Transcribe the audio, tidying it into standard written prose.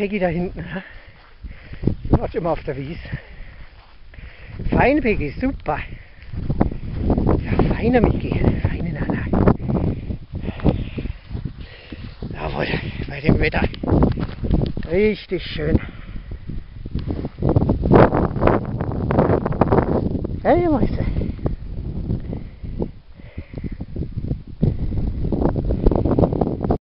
Peggy da hinten. Die macht immer auf der Wies. Fein, Peggy, super. Ja, feiner Micky, feine Nala. Jawohl, bei dem Wetter. Richtig schön. Hey, Mäuse.